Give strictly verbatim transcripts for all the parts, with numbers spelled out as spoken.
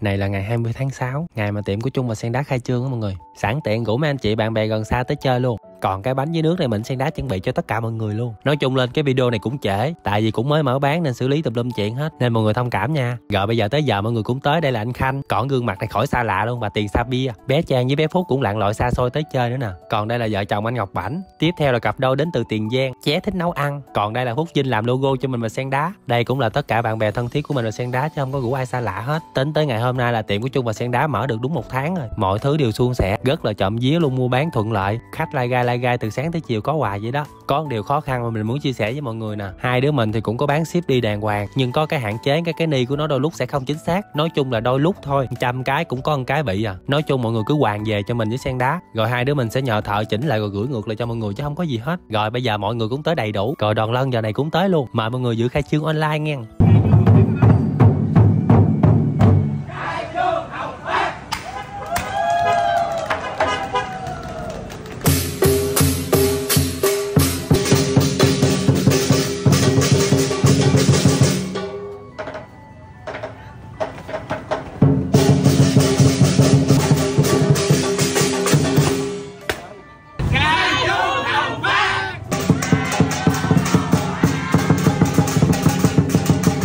Này là ngày hai mươi tháng sáu, ngày mà tiệm của Trung và Sen Đá khai trương đó mọi người. Sẵn tiện rủ mấy anh chị bạn bè gần xa tới chơi luôn. Còn cái bánh với nước này mình Sen Đá chuẩn bị cho tất cả mọi người luôn. Nói chung lên cái video này cũng trễ, tại vì cũng mới mở bán nên xử lý tùm lum chuyện hết, nên mọi người thông cảm nha. Rồi bây giờ tới giờ mọi người cũng tới. Đây là anh Khanh, còn gương mặt này khỏi xa lạ luôn. Và Tiền Sa Bia, bé Trang với bé Phúc cũng lặn lội xa xôi tới chơi nữa nè. Còn đây là vợ chồng anh Ngọc Bảnh. Tiếp theo là cặp đôi đến từ Tiền Giang, Ché thích nấu ăn. Còn đây là Phúc Vinh làm logo cho mình và Sen Đá. Đây cũng là tất cả bạn bè thân thiết của mình và Sen Đá, chứ không có rủ ai xa lạ hết. Tính tới ngày hôm nay là tiệm của Trung và Sen Đá mở được đúng một tháng rồi. Mọi thứ đều suôn sẻ, rất là trộm vía luôn, mua bán thuận lợi, khách lai gai lai gai từ sáng tới chiều có hoài vậy đó. Có điều khó khăn mà mình muốn chia sẻ với mọi người nè, hai đứa mình thì cũng có bán ship đi đàng hoàng, nhưng có cái hạn chế, cái cái ni của nó đôi lúc sẽ không chính xác. Nói chung là đôi lúc thôi, trăm cái cũng có một cái bị à. Nói chung mọi người cứ hoàn về cho mình với Sen Đá, rồi hai đứa mình sẽ nhờ thợ chỉnh lại rồi gửi ngược lại cho mọi người, chứ không có gì hết. Rồi bây giờ mọi người cũng tới đầy đủ rồi, đòn lân giờ này cũng tới luôn. Mời mọi người dự khai trương online nghe.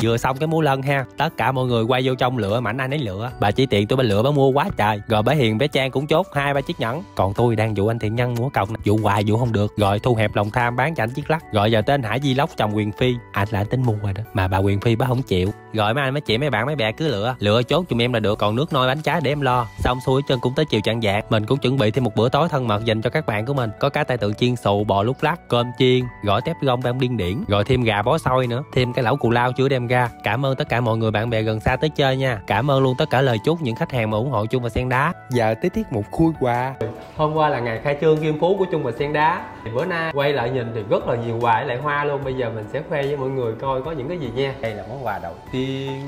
Vừa xong cái múa lân ha, tất cả mọi người quay vô trong lựa, mảnh ai nấy lựa. Bà chỉ Tiện tôi bên lựa bà mua quá trời. Rồi bé Hiền bé Trang cũng chốt hai ba chiếc nhẫn. Còn tôi đang dụ anh Thiện Nhân múa còng, dụ hoài dụ không được. Rồi thu hẹp lòng tham bán cho anh chiếc lắc. Rồi giờ tên Hải Di Lóc chồng Quyền Phi, anh là anh tính mua rồi đó, mà bà Quyền Phi bà không chịu. Rồi mấy anh mấy chị mấy bạn mấy bè cứ lựa, lựa chốt dùm em là được. Còn nước nôi bánh trái để em lo. Xong xuôi chân cũng tới chiều chạng vạng, mình cũng chuẩn bị thêm một bữa tối thân mật dành cho các bạn của mình. Có cá tai tượng chiên xù, bò lúc lắc, cơm chiên, gỏi tép gông bang điên điển, rồi thêm gà bó xôi nữa, thêm cái lẩu cù lao chưa đem ra. Cảm ơn tất cả mọi người bạn bè gần xa tới chơi nha. Cảm ơn luôn tất cả lời chúc những khách hàng mà ủng hộ Trung và Sen Đá. Giờ tới tiết mục khui quà. Hôm qua là ngày khai trương Kim Phú của Trung và Sen Đá. Thì bữa nay quay lại nhìn thì rất là nhiều quà lại hoa luôn. Bây giờ mình sẽ khoe với mọi người coi có những cái gì nha. Đây là món quà đầu tiên.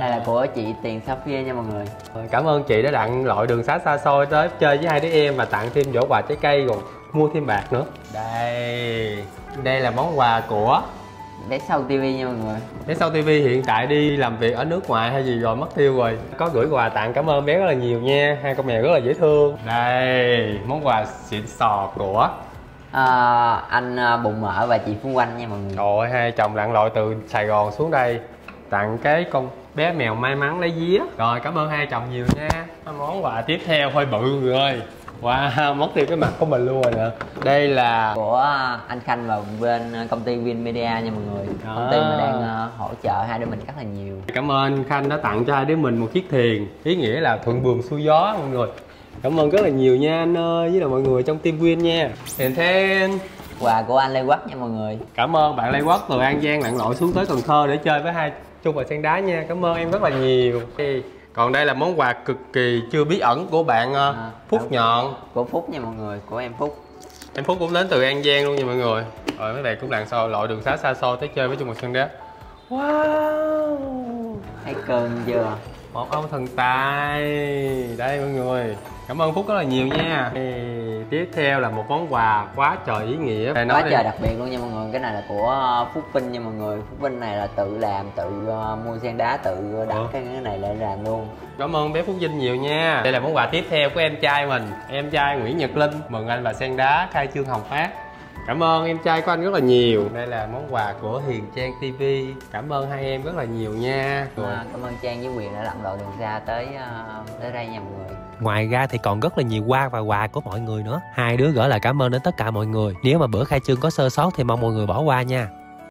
Đây là của chị Tiền Sa Bia nha mọi người. Cảm ơn chị đã đặng lội đường xá xa xôi tới chơi với hai đứa em và tặng thêm giỏ quà trái cây rồi mua thêm bạc nữa. Đây, đây là món quà của bé Sau ti vi nha mọi người. Bé Sau ti vi hiện tại đi làm việc ở nước ngoài hay gì rồi mất tiêu rồi. Có gửi quà tặng, cảm ơn bé rất là nhiều nha. Hai con mèo rất là dễ thương. Đây, món quà xịn sò của à, anh Bụng Mỡ và chị Phương Oanh nha mọi người. Rồi, hai chồng lặn lội từ Sài Gòn xuống đây tặng cái con bé mèo may mắn lấy vía. Rồi, cảm ơn hai chồng nhiều nha. Món quà tiếp theo hơi bự người ơi. Wow, mất tiêu cái mặt của mình luôn rồi nè. Đây là của anh Khanh và bên công ty Win Media nha mọi người. Đó. Công ty mà đang hỗ trợ hai đứa mình rất là nhiều. Cảm ơn Khanh đã tặng cho hai đứa mình một chiếc thuyền, ý nghĩa là thuận buồm xuôi gió mọi người. Cảm ơn rất là nhiều nha anh ơi, với là mọi người trong team Win nha. Hẹn thêm quà của anh Lê Quốc nha mọi người. Cảm ơn bạn Lê Quốc từ An Giang lặn lội xuống tới Cần Thơ để chơi với hai Trung và Sen Đá nha. Cảm ơn em rất là nhiều. Còn đây là món quà cực kỳ chưa bí ẩn của bạn à, Phúc Nhọn. Của Phúc nha mọi người, của em Phúc. Em Phúc cũng đến từ An Giang luôn nha mọi người. Rồi mấy bạn cũng lặn xo lội đường xá xa xôi tới chơi với Trung và Sen Đá. Wow, thấy cơn chưa? Một ông thần tài. Đây mọi người, cảm ơn Phúc rất là nhiều nha. Tiếp theo là một món quà quá trời ý nghĩa, nói quá trời đặc biệt luôn nha mọi người. Cái này là của Phúc Vinh nha mọi người. Phúc Vinh này là tự làm, tự mua Sen Đá, tự đặt ừ. cái này lại làm luôn. Cảm ơn bé Phúc Vinh nhiều nha. Đây là món quà tiếp theo của em trai mình, em trai Nguyễn Nhật Linh. Mừng anh và Sen Đá khai trương Hồng Phát. Cảm ơn em trai của anh rất là nhiều. Đây là món quà của Hiền Trang ti vi. Cảm ơn hai em rất là nhiều nha. À, cảm ơn Trang với Quyền đã lặn lội đường xa tới uh, tới đây nha mọi người. Ngoài ra thì còn rất là nhiều quà và quà của mọi người nữa. Hai đứa gửi lời cảm ơn đến tất cả mọi người. Nếu mà bữa khai trương có sơ sót thì mong mọi người bỏ qua nha.